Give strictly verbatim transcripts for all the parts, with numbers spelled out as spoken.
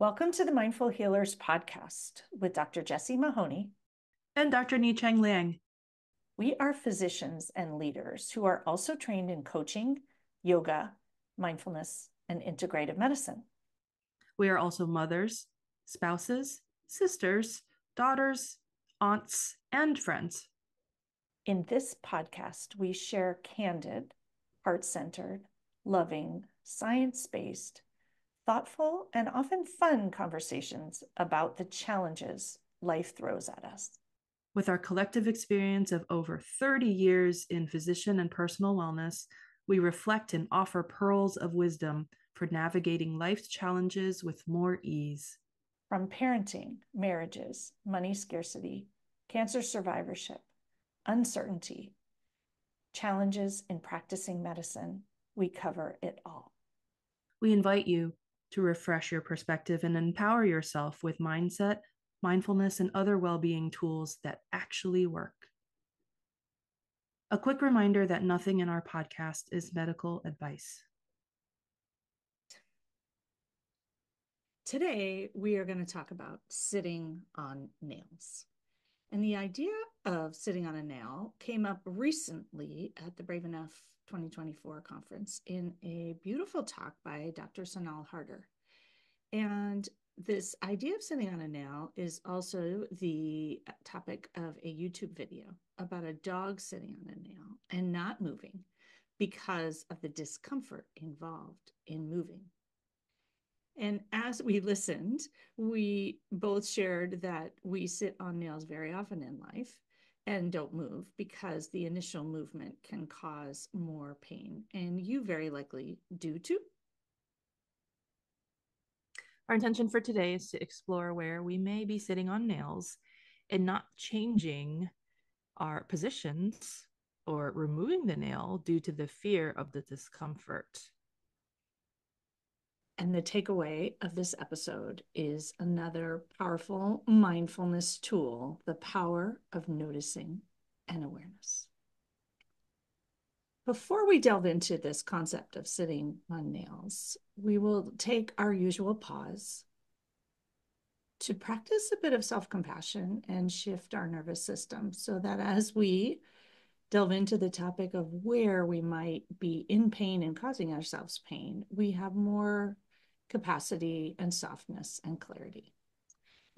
Welcome to the Mindful Healers podcast with Doctor Jesse Mahoney and Doctor Ni Cheng Liang. We are physicians and leaders who are also trained in coaching, yoga, mindfulness, and integrative medicine. We are also mothers, spouses, sisters, daughters, aunts, and friends. In this podcast, we share candid, heart-centered, loving, science-based, thoughtful, and often fun conversations about the challenges life throws at us. With our collective experience of over thirty years in physician and personal wellness, we reflect and offer pearls of wisdom for navigating life's challenges with more ease. From parenting, marriages, money scarcity, cancer survivorship, uncertainty, challenges in practicing medicine, we cover it all. We invite you to refresh your perspective and empower yourself with mindset, mindfulness, and other well-being tools that actually work. A quick reminder that nothing in our podcast is medical advice. Today, we are going to talk about sitting on nails. And the idea of sitting on a nail came up recently at the Brave Enough twenty twenty-four conference in a beautiful talk by Doctor Sonal Haerter. And this idea of sitting on a nail is also the topic of a YouTube video about a dog sitting on a nail and not moving because of the discomfort involved in moving. And as we listened, we both shared that we sit on nails very often in life and don't move because the initial movement can cause more pain. And you very likely do too. Our intention for today is to explore where we may be sitting on nails and not changing our positions or removing the nail due to the fear of the discomfort. And the takeaway of this episode is another powerful mindfulness tool, the power of noticing and awareness. Before we delve into this concept of sitting on nails, we will take our usual pause to practice a bit of self-compassion and shift our nervous system so that as we delve into the topic of where we might be in pain and causing ourselves pain, we have more capacity and softness and clarity.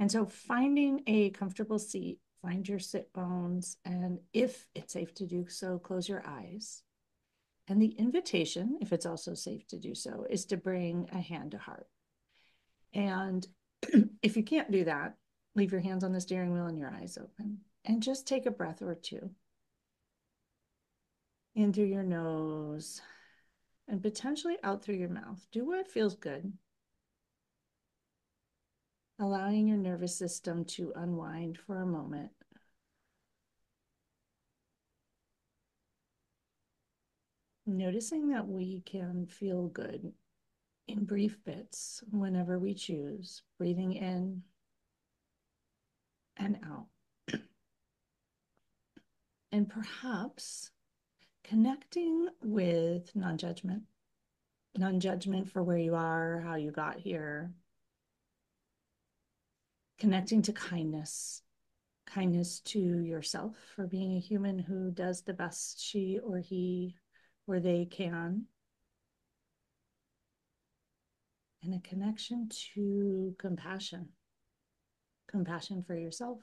And so finding a comfortable seat, find your sit bones, and if it's safe to do so, close your eyes. And the invitation, if it's also safe to do so, is to bring a hand to heart. And if you can't do that, leave your hands on the steering wheel and your eyes open. And just take a breath or two in through your nose and potentially out through your mouth. Do what feels good, allowing your nervous system to unwind for a moment. Noticing that we can feel good in brief bits whenever we choose, breathing in and out. And perhaps connecting with non-judgment, non-judgment for where you are, how you got here. Connecting to kindness, kindness to yourself for being a human who does the best she or he or they can. And a connection to compassion, compassion for yourself,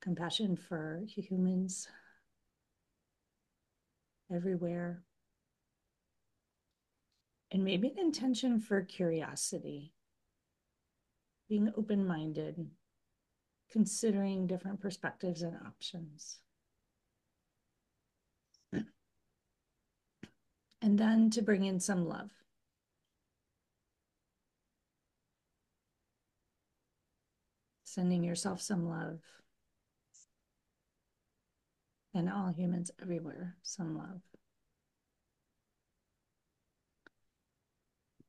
compassion for humans everywhere, and maybe an intention for curiosity, being open-minded, considering different perspectives and options. And then to bring in some love. Sending yourself some love. And all humans everywhere, some love.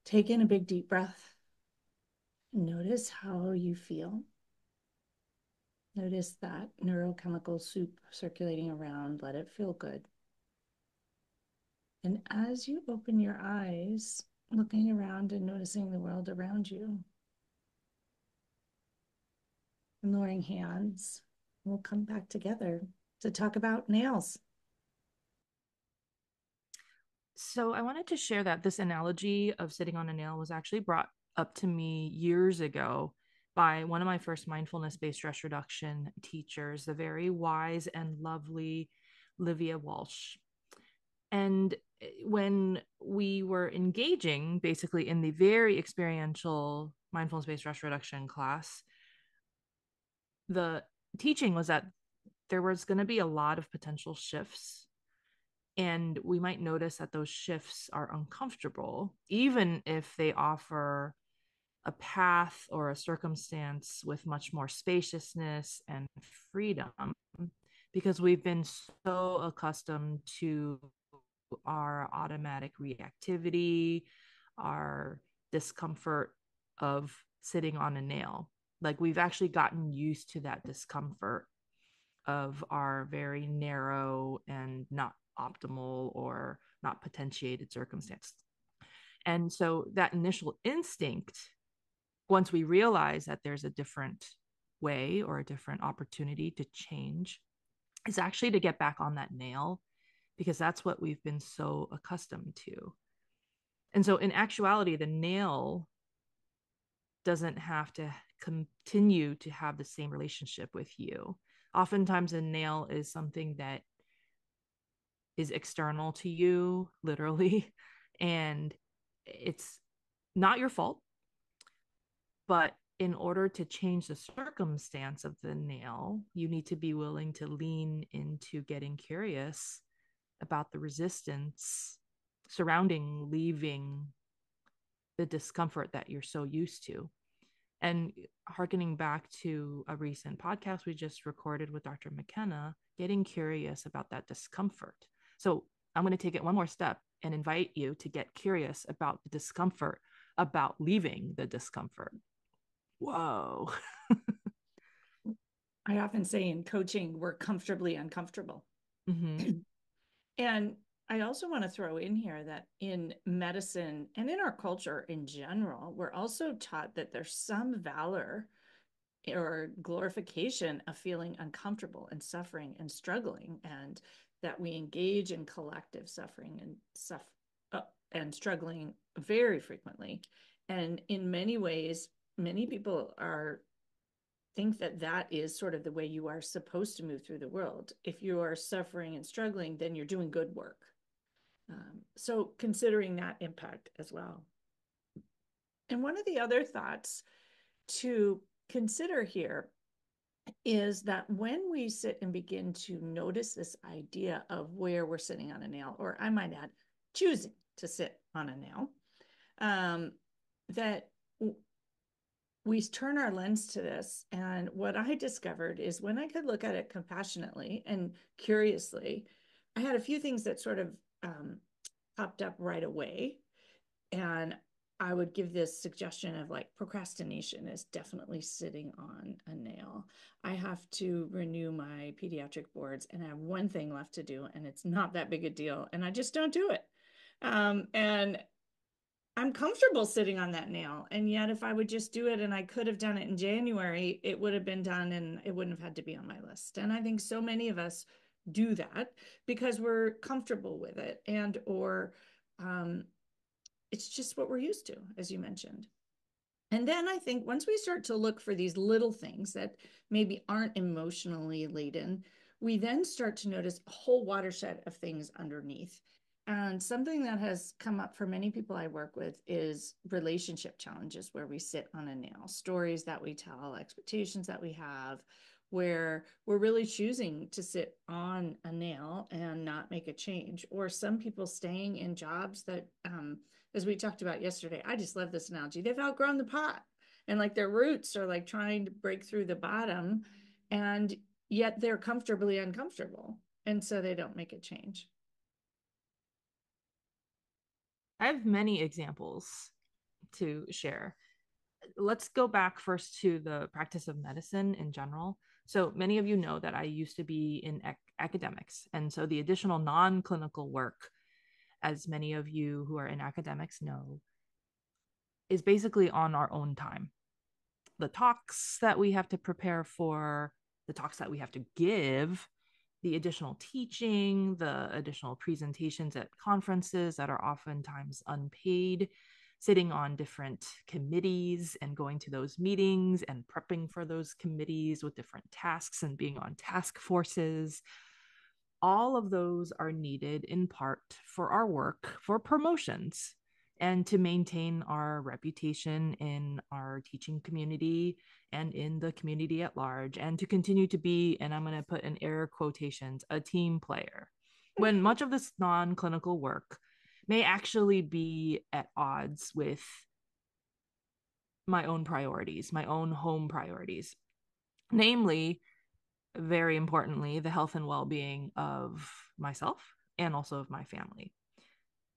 Take in a big deep breath. Notice how you feel. Notice that neurochemical soup circulating around. Let it feel good. And as you open your eyes, looking around and noticing the world around you, and lowering hands. We'll come back together to talk about nails. So I wanted to share that this analogy of sitting on a nail was actually brought up to me years ago by one of my first mindfulness-based stress reduction teachers, the very wise and lovely Livia Walsh. And when we were engaging basically in the very experiential mindfulness-based stress reduction class, the teaching was that there was going to be a lot of potential shifts, and we might notice that those shifts are uncomfortable, even if they offer a path or a circumstance with much more spaciousness and freedom, because we've been so accustomed to our automatic reactivity, our discomfort of sitting on a nail. Like, we've actually gotten used to that discomfort of our very narrow and not optimal or not potentiated circumstance. And so that initial instinct, once we realize that there's a different way or a different opportunity to change, is actually to get back on that nail, because that's what we've been so accustomed to. And so in actuality, the nail doesn't have to continue to have the same relationship with you. Oftentimes a nail is something that is external to you, literally, and it's not your fault. But in order to change the circumstance of the nail, you need to be willing to lean into getting curious about the resistance surrounding leaving the discomfort that you're so used to. And hearkening back to a recent podcast we just recorded with Doctor McKenna, getting curious about that discomfort. So I'm going to take it one more step and invite you to get curious about the discomfort, about leaving the discomfort. Whoa. I often say in coaching, we're comfortably uncomfortable. Mm-hmm. And I also want to throw in here that in medicine and in our culture in general, we're also taught that there's some valor or glorification of feeling uncomfortable and suffering and struggling, and that we engage in collective suffering and suff- uh, and struggling very frequently. And in many ways, many people are think that that is sort of the way you are supposed to move through the world. If you are suffering and struggling, then you're doing good work. Um, so considering that impact as well. And one of the other thoughts to consider here is that when we sit and begin to notice this idea of where we're sitting on a nail, or I might add, choosing to sit on a nail, um, that w- we turn our lens to this. And what I discovered is when I could look at it compassionately and curiously, I had a few things that sort of um, popped up right away. And I would give this suggestion of like procrastination is definitely sitting on a nail. I have to renew my pediatric boards and I have one thing left to do and it's not that big a deal and I just don't do it. Um, and I'm comfortable sitting on that nail. And yet if I would just do it, and I could have done it in January, it would have been done and it wouldn't have had to be on my list. And I think so many of us do that because we're comfortable with it, and or, um, it's just what we're used to, as you mentioned. And then I think once we start to look for these little things that maybe aren't emotionally laden, we then start to notice a whole watershed of things underneath. And something that has come up for many people I work with is relationship challenges where we sit on a nail, stories that we tell, expectations that we have, where we're really choosing to sit on a nail and not make a change. Or some people staying in jobs that, um, as we talked about yesterday, I just love this analogy. They've outgrown the pot and like their roots are like trying to break through the bottom, and yet they're comfortably uncomfortable. And so they don't make a change. I have many examples to share. Let's go back first to the practice of medicine in general. So many of you know that I used to be in ac- academics. And so the additional non-clinical work, as many of you who are in academics know, is basically on our own time. the talks that we have to prepare for, the talks that we have to give, the additional teaching, the additional presentations at conferences that are oftentimes unpaid, sitting on different committees and going to those meetings and prepping for those committees with different tasks and being on task forces. All of those are needed in part for our work, for promotions, and to maintain our reputation in our teaching community and in the community at large, and to continue to be, and I'm going to put in air quotations, a team player, when much of this non-clinical work may actually be at odds with my own priorities, my own home priorities, namely, very importantly, the health and well-being of myself and also of my family.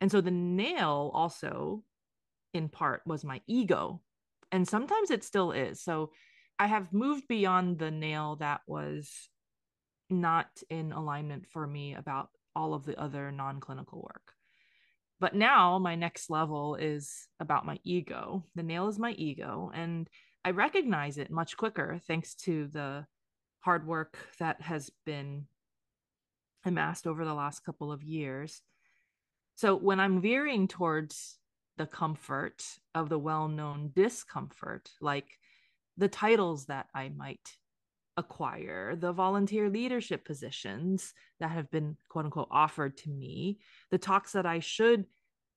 And so the nail also, in part, was my ego. And sometimes it still is. So I have moved beyond the nail that was not in alignment for me about all of the other non-clinical work. But now my next level is about my ego. The nail is my ego. And I recognize it much quicker thanks to the hard work that has been amassed over the last couple of years. So when I'm veering towards the comfort of the well-known discomfort, like the titles that I might acquire, the volunteer leadership positions that have been quote unquote offered to me, the talks that I should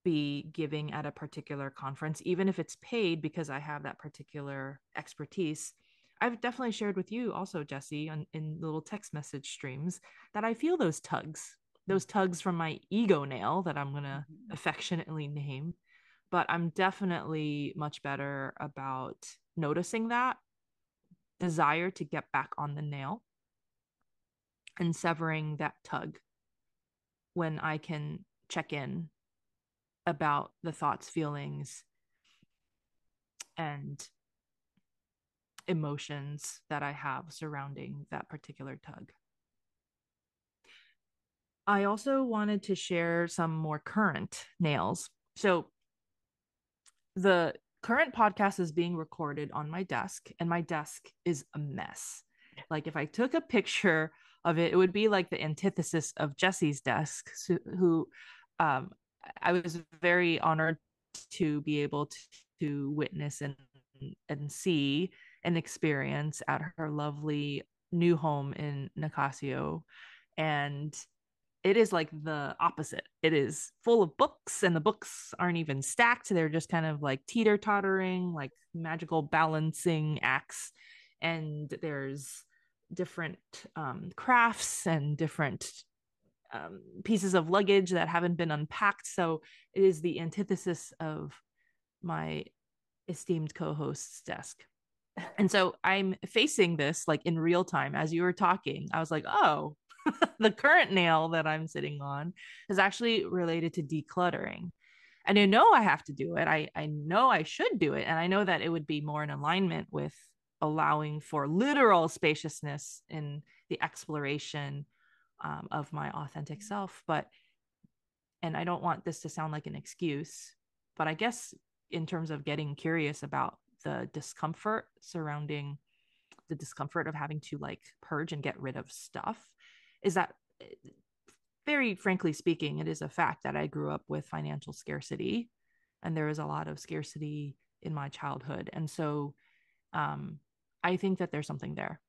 be giving at a particular conference, even if it's paid because I have that particular expertise, I've definitely shared with you also, Jesse, on, in little text message streams that I feel those tugs, those tugs from my ego nail that I'm going to mm-hmm. affectionately name, but I'm definitely much better about noticing that desire to get back on the nail and severing that tug when I can check in about the thoughts, feelings, and emotions that I have surrounding that particular tug. I also wanted to share some more current nails. So the current podcast is being recorded on my desk, and my desk is a mess. Like if I took a picture of it, it would be like the antithesis of Jesse's desk, who um, I was very honored to be able to, to witness and, and see and experience at her lovely new home in Nicasio. And it is like the opposite. It is full of books, and the books aren't even stacked. They're just kind of like teeter-tottering, like magical balancing acts. And there's different um, crafts and different um, pieces of luggage that haven't been unpacked. So it is the antithesis of my esteemed co-host's desk. And so I'm facing this like in real time. As you were talking, I was like, oh, the current nail that I'm sitting on is actually related to decluttering. And I know I have to do it. I, I know I should do it. And I know that it would be more in alignment with allowing for literal spaciousness in the exploration um, of my authentic self. But, and I don't want this to sound like an excuse, but I guess in terms of getting curious about the discomfort surrounding the discomfort of having to like purge and get rid of stuff, is that, very frankly speaking, it is a fact that I grew up with financial scarcity, and there was a lot of scarcity in my childhood. And so um, I think that there's something there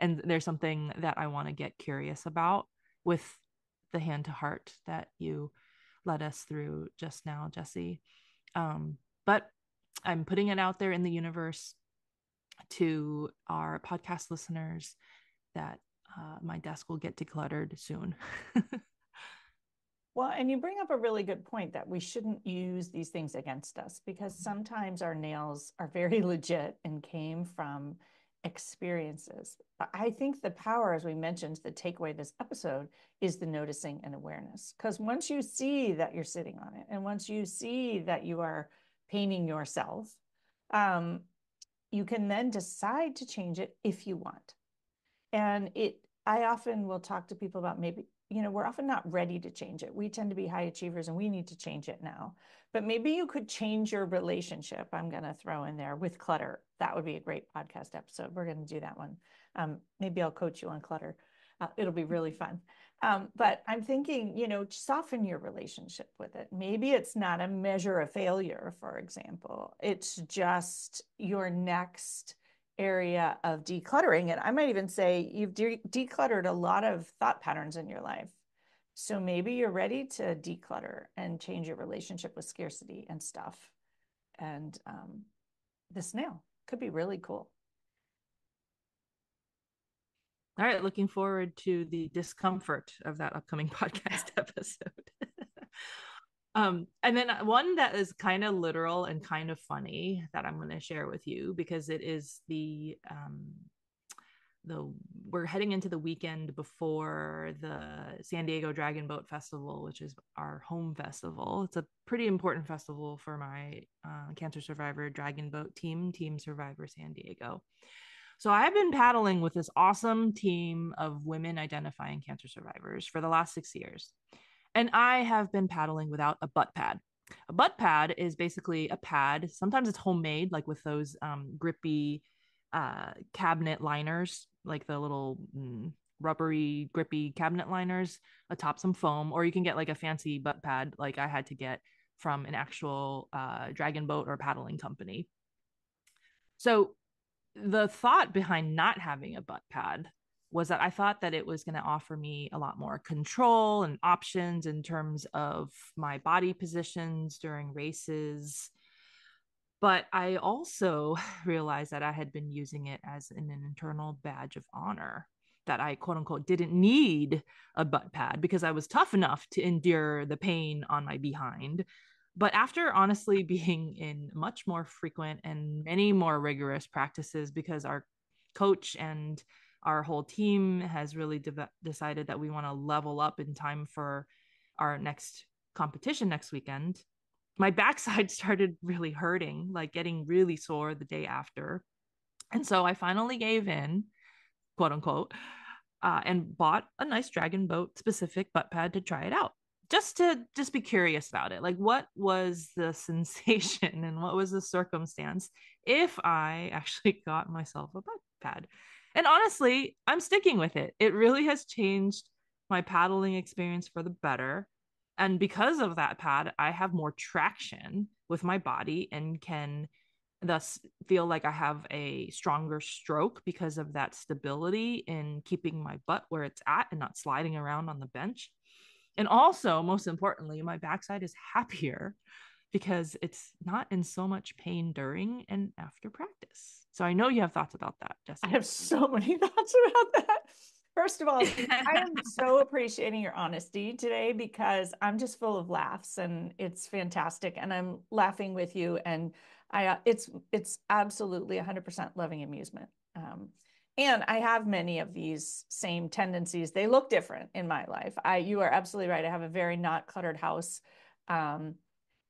and there's something that I want to get curious about with the hand to heart that you led us through just now, Jesse. Um, but I'm putting it out there in the universe to our podcast listeners that Uh, my desk will get decluttered soon. Well, and you bring up a really good point that we shouldn't use these things against us, because sometimes our nails are very legit and came from experiences. But I think the power, as we mentioned, the takeaway this episode is the noticing and awareness. Because once you see that you're sitting on it, and once you see that you are painting yourself, um, you can then decide to change it if you want. And it, I often will talk to people about maybe you know, we're often not ready to change it. We tend to be high achievers and we need to change it now. But maybe you could change your relationship, I'm going to throw in there, with clutter. That would be a great podcast episode. We're going to do that one. Um, maybe I'll coach you on clutter. Uh, it'll be really fun. Um, but I'm thinking, you know, soften your relationship with it. Maybe it's not a measure of failure, for example. It's just your next area of decluttering. And I might even say you've de- decluttered a lot of thought patterns in your life. So maybe you're ready to declutter and change your relationship with scarcity and stuff. And um, the snail could be really cool. All right. Looking forward to the discomfort of that upcoming podcast episode. Um, and then one that is kind of literal and kind of funny that I'm going to share with you, because it is the, um, the, we're heading into the weekend before the San Diego Dragon Boat Festival, which is our home festival. It's a pretty important festival for my, uh, cancer survivor dragon boat team, Team Survivor San Diego. So I've been paddling with this awesome team of women identifying cancer survivors for the last six years. And I have been paddling without a butt pad. A butt pad is basically a pad. Sometimes it's homemade, like with those um, grippy uh, cabinet liners, like the little mm, rubbery, grippy cabinet liners atop some foam. Or you can get like a fancy butt pad, like I had to get from an actual uh, dragon boat or paddling company. So the thought behind not having a butt pad was that I thought that it was going to offer me a lot more control and options in terms of my body positions during races. But I also realized that I had been using it as an internal badge of honor, that I, quote unquote, didn't need a butt pad because I was tough enough to endure the pain on my behind. But after honestly being in much more frequent and many more rigorous practices, because our coach and our whole team has really de- decided that we want to level up in time for our next competition next weekend. My backside started really hurting, like getting really sore the day after. And so I finally gave in, quote unquote, uh, and bought a nice dragon boat specific butt pad to try it out. Just to just be curious about it. Like, what was the sensation and what was the circumstance if I actually got myself a butt pad? And honestly, I'm sticking with it. It really has changed my paddling experience for the better. And because of that pad, I have more traction with my body and can thus feel like I have a stronger stroke because of that stability in keeping my butt where it's at and not sliding around on the bench. And also, most importantly, my backside is happier because it's not in so much pain during and after practice. So I know you have thoughts about that, Jesse. I have so many thoughts about that. First of all, I am so appreciating your honesty today because I'm just full of laughs and it's fantastic. And I'm laughing with you. And I, uh, it's, it's absolutely one hundred percent loving amusement. Um, And I have many of these same tendencies. They look different in my life. I, you are absolutely right. I have a very not cluttered house, um,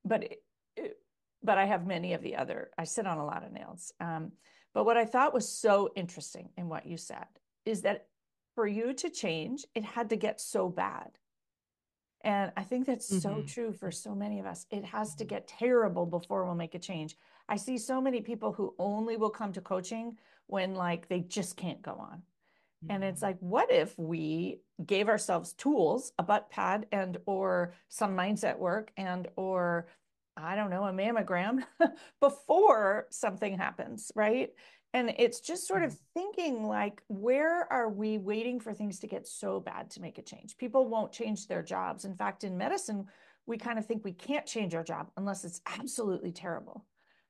but it, it, but I have many of the other. I sit on a lot of nails. Um, but what I thought was so interesting in what you said is that for you to change, it had to get so bad. And I think that's mm-hmm. so true for so many of us. It has to get terrible before we'll make a change. I see so many people who only will come to coaching when like they just can't go on. Mm-hmm. And it's like, what if we gave ourselves tools, a butt pad and or some mindset work and or, I don't know, a mammogram before something happens, right? And it's just sort of thinking like, where are we waiting for things to get so bad to make a change? People won't change their jobs. In fact, in medicine, we kind of think we can't change our job unless it's absolutely terrible.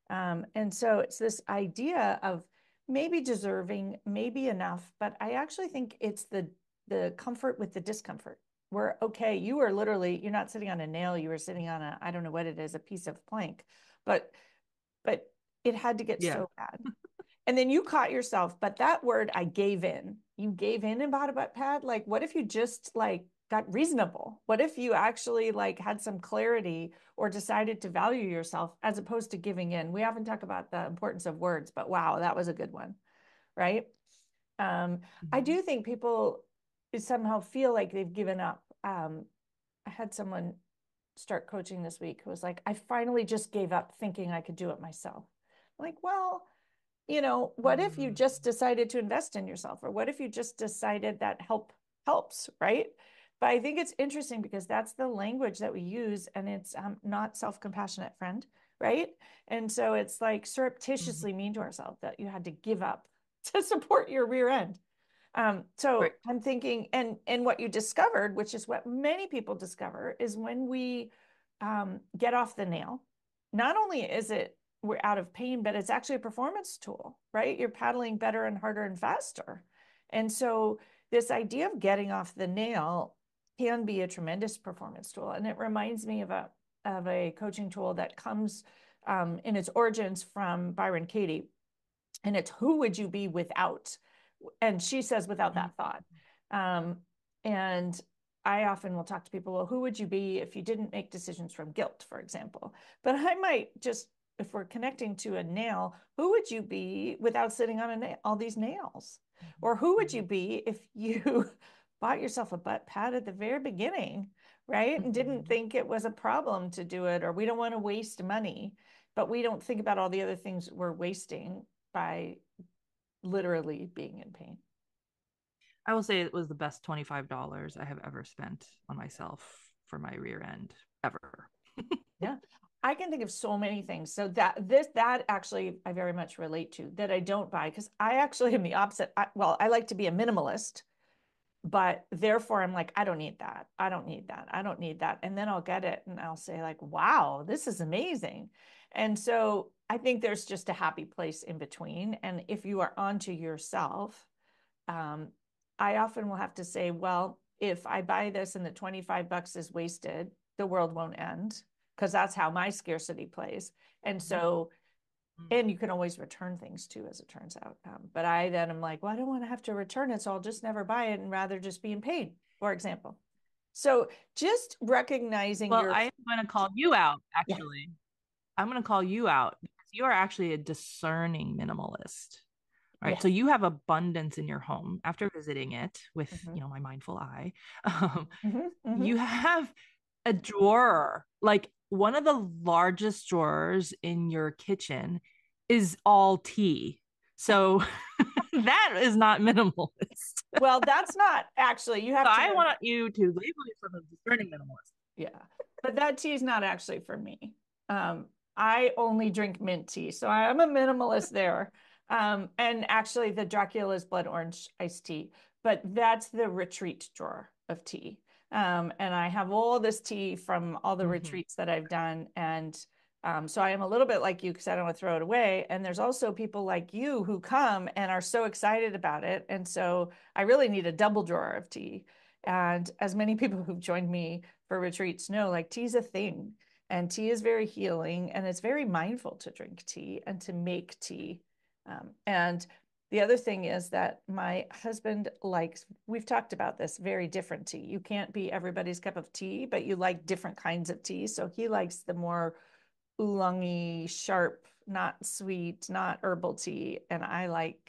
Um, and so it's this idea of maybe deserving, maybe enough, but I actually think it's the the comfort with the discomfort. We're okay. You are literally, you're not sitting on a nail. You were sitting on a, I don't know what it is, a piece of plank, but, but it had to get yeah. so bad. And then you caught yourself, but that word, I gave in, you gave in and bought a butt pad. Like, what if you just like got reasonable? What if you actually like had some clarity or decided to value yourself as opposed to giving in? We often talk about the importance of words, but wow, that was a good one. Right. Um, mm-hmm. I do think people somehow feel like they've given up. Um, I had someone start coaching this week who was like, I finally just gave up thinking I could do it myself. I'm like, well, you know, what mm-hmm. if you just decided to invest in yourself? Or what if you just decided that help helps, right? But I think it's interesting because that's the language that we use, and it's um, not self-compassionate, friend, right? And so it's like surreptitiously mm-hmm. mean to ourselves that you had to give up to support your rear end. Um, so right. I'm thinking, and, and what you discovered, which is what many people discover, is when we um, get off the nail, not only is it we're out of pain, but it's actually a performance tool, right? You're paddling better and harder and faster. And so this idea of getting off the nail can be a tremendous performance tool. And it reminds me of a, of a coaching tool that comes um, in its origins from Byron Katie. And it's, who would you be without? And she says, without that thought. Um, and I often will talk to people, well, who would you be if you didn't make decisions from guilt, for example? But I might just, if we're connecting to a nail, who would you be without sitting on a na- all these nails? Or who would you be if you bought yourself a butt pad at the very beginning, right? And didn't think it was a problem to do it, or we don't want to waste money, but we don't think about all the other things we're wasting by literally being in pain. I will say it was the best twenty-five dollars I have ever spent on myself for my rear end ever. Yeah. I can think of so many things. So that this, that actually I very much relate to, that I don't buy, because I actually am the opposite. I, well, I like to be a minimalist, but therefore I'm like, I don't need that. I don't need that. I don't need that. And then I'll get it and I'll say like, wow, this is amazing. And so I think there's just a happy place in between. And if you are onto yourself, um, I often will have to say, well, if I buy this and the twenty-five bucks is wasted, the world won't end. Because that's how my scarcity plays. And so, and you can always return things too, as it turns out. Um, but I then am like, well, I don't want to have to return it, so I'll just never buy it and rather just be in pain, for example. So just recognizing. Well, your- I'm going to call you out, actually. Yeah. I'm going to call you out because you are actually a discerning minimalist, right? Yeah. So you have abundance in your home after visiting it with, mm-hmm. you know, my mindful eye. Um, mm-hmm, mm-hmm. You have a drawer, like, one of the largest drawers in your kitchen is all tea. So that is not minimalist. Well, that's not actually, you have so to. I want you to label yourself as discerning minimalist. Yeah. But that tea is not actually for me. Um, I only drink mint tea. So I'm a minimalist there. Um, and actually the Dracula's blood orange iced tea, but that's the retreat drawer of tea. Um, and I have all this tea from all the mm-hmm. retreats that I've done. And um, so I am a little bit like you because I don't want to throw it away. And there's also people like you who come and are so excited about it. And so I really need a double drawer of tea. And as many people who've joined me for retreats know, like tea's a thing, and tea is very healing, and it's very mindful to drink tea and to make tea. Um, and the other thing is that my husband likes, we've talked about this, very different tea. You can't be everybody's cup of tea, but you like different kinds of tea. So he likes the more oolongy, sharp, not sweet, not herbal tea. And I like,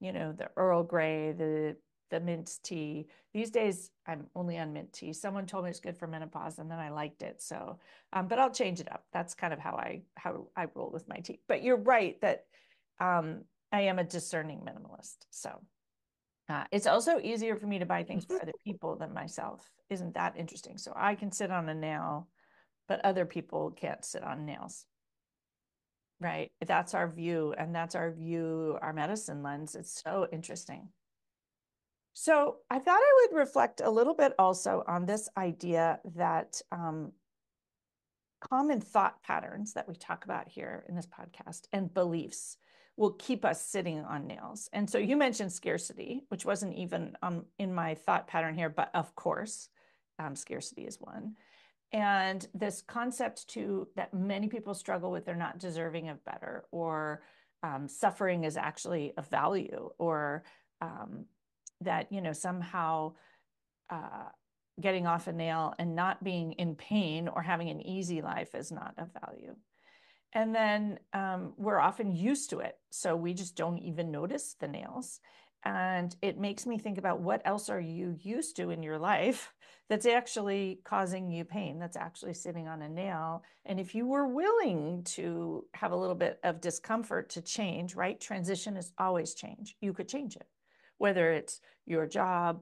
you know, the Earl Grey, the the mint tea. These days, I'm only on mint tea. Someone told me it's good for menopause, and then I liked it. So, um, but I'll change it up. That's kind of how I, how I roll with my tea. But you're right that... Um, I am a discerning minimalist. So uh, it's also easier for me to buy things for other people than myself. Isn't that interesting? So I can sit on a nail, but other people can't sit on nails, right? That's our view. And that's our view, our medicine lens. It's so interesting. So I thought I would reflect a little bit also on this idea that um, common thought patterns that we talk about here in this podcast and beliefs will keep us sitting on nails. And so you mentioned scarcity, which wasn't even um, in my thought pattern here, but of course, um, scarcity is one. And this concept too, that many people struggle with, they're not deserving of better, or um, suffering is actually a value, or um, that, you know, somehow uh, getting off a nail and not being in pain or having an easy life is not of value. And then um, we're often used to it. So we just don't even notice the nails. And it makes me think about what else are you used to in your life that's actually causing you pain, that's actually sitting on a nail. And if you were willing to have a little bit of discomfort to change, right? Transition is always change. You could change it, whether it's your job,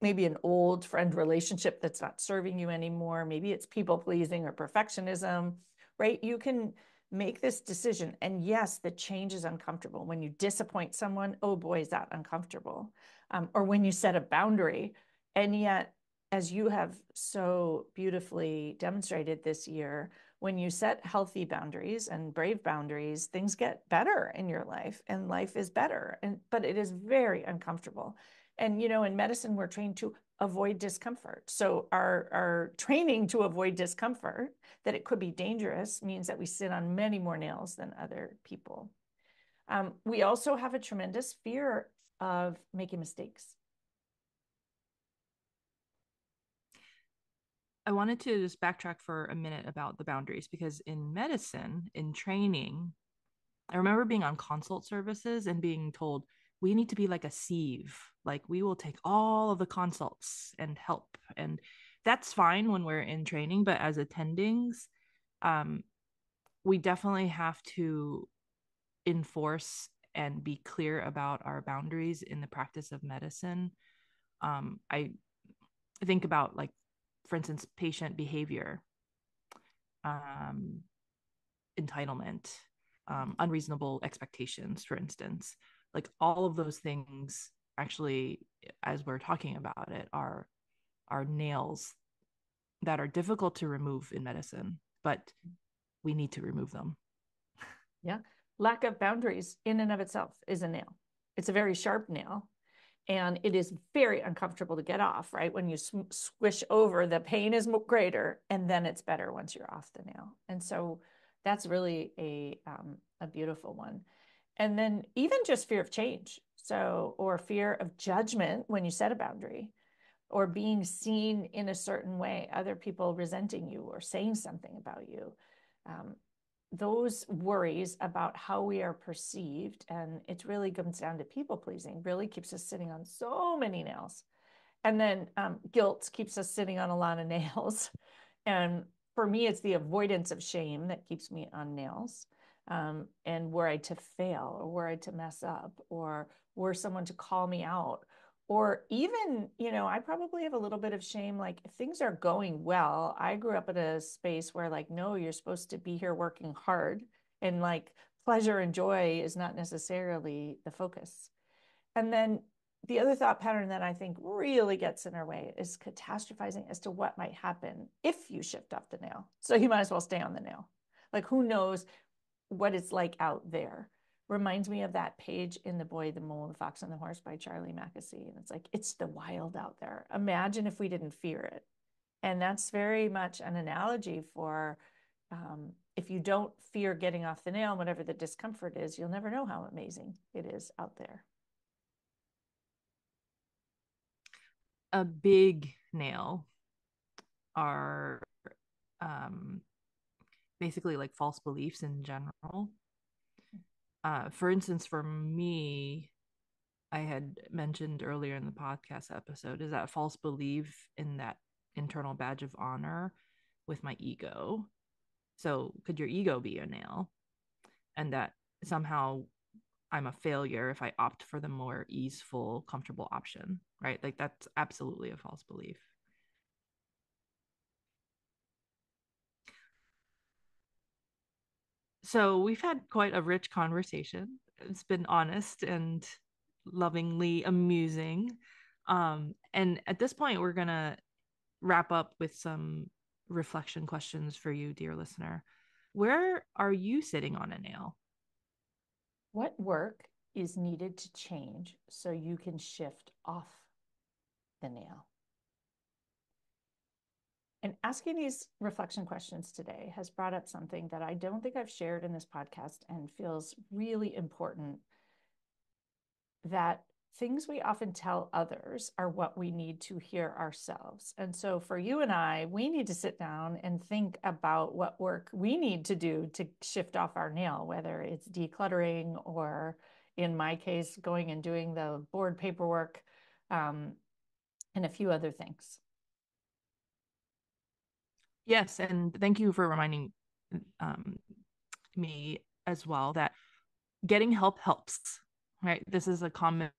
maybe an old friend relationship that's not serving you anymore. Maybe it's people pleasing or perfectionism, right? You can make this decision. And yes, the change is uncomfortable. When you disappoint someone, oh boy, is that uncomfortable. Um, or when you set a boundary. And yet, as you have so beautifully demonstrated this year, when you set healthy boundaries and brave boundaries, things get better in your life and life is better. And but it is very uncomfortable. And, you know, in medicine, we're trained to avoid discomfort. So our, our training to avoid discomfort, that it could be dangerous, means that we sit on many more nails than other people. Um, we also have a tremendous fear of making mistakes. I wanted to just backtrack for a minute about the boundaries, because in medicine, in training, I remember being on consult services and being told, we need to be like a sieve. Like, we will take all of the consults and help. And that's fine when we're in training, but as attendings, um, we definitely have to enforce and be clear about our boundaries in the practice of medicine. Um, I think about, like, for instance, patient behavior, um, entitlement, um, unreasonable expectations, for instance. Like, all of those things, actually, as we're talking about it, are, are nails that are difficult to remove in medicine, but we need to remove them. Yeah. Lack of boundaries in and of itself is a nail. It's a very sharp nail, and it is very uncomfortable to get off, right? When you sw- squish over, the pain is greater, and then it's better once you're off the nail. And so that's really a, um, a beautiful one. And then even just fear of change, so, or fear of judgment when you set a boundary, or being seen in a certain way, other people resenting you or saying something about you. Um, those worries about how we are perceived, and it really comes down to people pleasing, really keeps us sitting on so many nails. And then um, guilt keeps us sitting on a lot of nails. And for me, it's the avoidance of shame that keeps me on nails. Um, and were I to fail, or were I to mess up, or were someone to call me out, or even, you know, I probably have a little bit of shame. Like, if things are going well, I grew up in a space where, like, no, you're supposed to be here working hard, and, like, pleasure and joy is not necessarily the focus. And then the other thought pattern that I think really gets in our way is catastrophizing as to what might happen if you shift off the nail. So you might as well stay on the nail. Like, who knows what it's like out there. Reminds me of that page in The Boy, the Mole, the Fox, and the Horse by Charlie Mackesy. And it's like, it's the wild out there. Imagine if we didn't fear it. And that's very much an analogy for, um, if you don't fear getting off the nail, whatever the discomfort is, you'll never know how amazing it is out there. A big nail are, um, basically, like, false beliefs in general. Uh, for instance, for me, I had mentioned earlier in the podcast episode is that false belief in that internal badge of honor with my ego. So could your ego be a nail? And that somehow I'm a failure if I opt for the more easeful, comfortable option, right? Like, that's absolutely a false belief. So we've had quite a rich conversation. It's been honest and lovingly amusing. Um, and at this point, we're going to wrap up with some reflection questions for you, dear listener. Where are you sitting on a nail? What work is needed to change so you can shift off the nail? And asking these reflection questions today has brought up something that I don't think I've shared in this podcast and feels really important, that things we often tell others are what we need to hear ourselves. And so for you and I, we need to sit down and think about what work we need to do to shift off our nail, whether it's decluttering or in my case, going and doing the board paperwork um, and a few other things. Yes, and thank you for reminding um, me as well that getting help helps, right? This is a common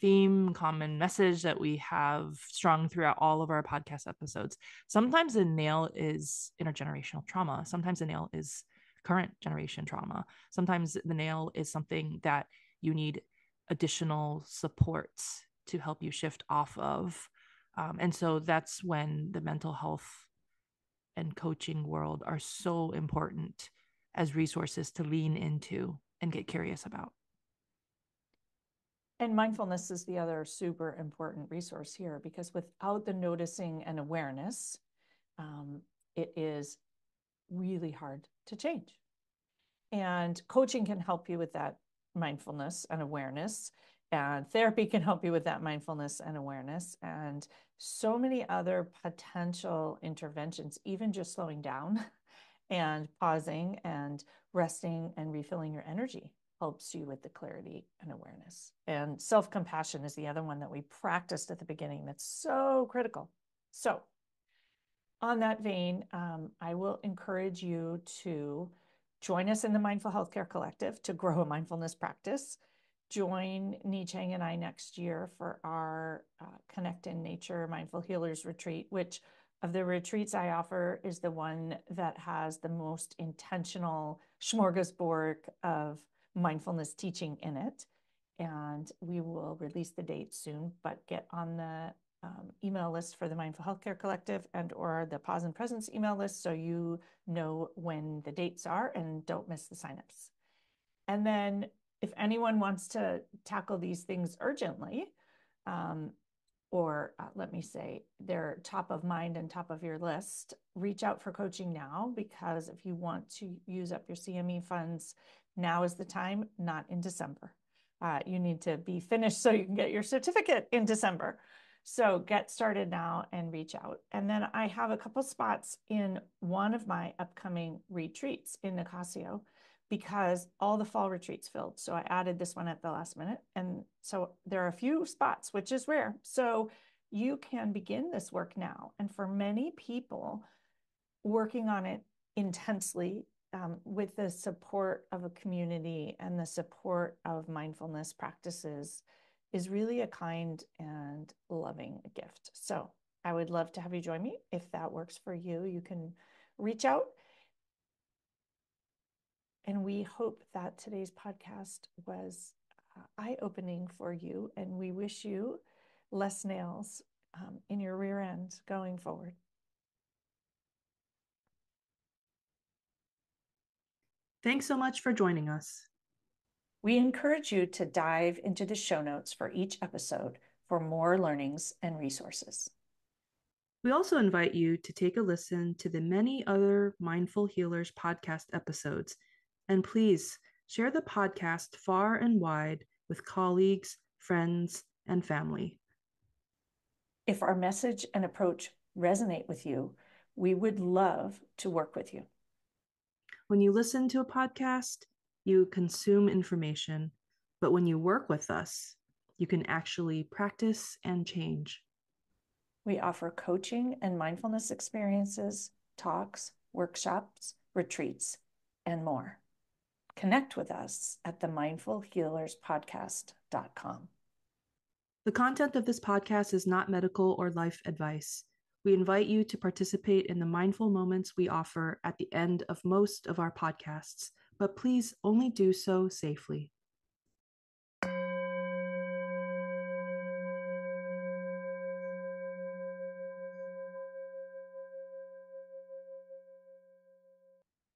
theme, common message that we have strung throughout all of our podcast episodes. Sometimes the nail is intergenerational trauma. Sometimes the nail is current generation trauma. Sometimes the nail is something that you need additional support to help you shift off of. Um, and so that's when the mental health and coaching world are so important as resources to lean into and get curious about. And mindfulness is the other super important resource here, because without the noticing and awareness, um, it is really hard to change. And coaching can help you with that mindfulness and awareness, and therapy can help you with that mindfulness and awareness, and so many other potential interventions, even just slowing down and pausing and resting and refilling your energy helps you with the clarity and awareness. And self-compassion is the other one that we practiced at the beginning that's so critical. So on that vein, um, I will encourage you to join us in the Mindful Healthcare Collective to grow a mindfulness practice. Join Ni Cheng and I next year for our uh, Connect in Nature Mindful Healers Retreat, which of the retreats I offer is the one that has the most intentional smorgasbord of mindfulness teaching in it. And we will release the date soon, but get on the um, email list for the Mindful Healthcare Collective and or the Pause and Presence email list so you know when the dates are and don't miss the signups. And then if anyone wants to tackle these things urgently, um, or uh, let me say they're top of mind and top of your list, reach out for coaching now, because if you want to use up your C M E funds, now is the time, not in December. Uh, you need to be finished so you can get your certificate in December. So get started now and reach out. And then I have a couple spots in one of my upcoming retreats in Nicasio, because all the fall retreats filled. So I added this one at the last minute. And so there are a few spots, which is rare. So you can begin this work now. And for many people, working on it intensely um, with the support of a community and the support of mindfulness practices is really a kind and loving gift. So I would love to have you join me. If that works for you, you can reach out. And we hope that today's podcast was uh, eye-opening for you. And we wish you less nails um, in your rear end going forward. Thanks so much for joining us. We encourage you to dive into the show notes for each episode for more learnings and resources. We also invite you to take a listen to the many other Mindful Healers podcast episodes. And please share the podcast far and wide with colleagues, friends, and family. If our message and approach resonate with you, we would love to work with you. When you listen to a podcast, you consume information, but when you work with us, you can actually practice and change. We offer coaching and mindfulness experiences, talks, workshops, retreats, and more. Connect with us at the mindful healers podcast dot com. The content of this podcast is not medical or life advice. We invite you to participate in the mindful moments we offer at the end of most of our podcasts, but please only do so safely.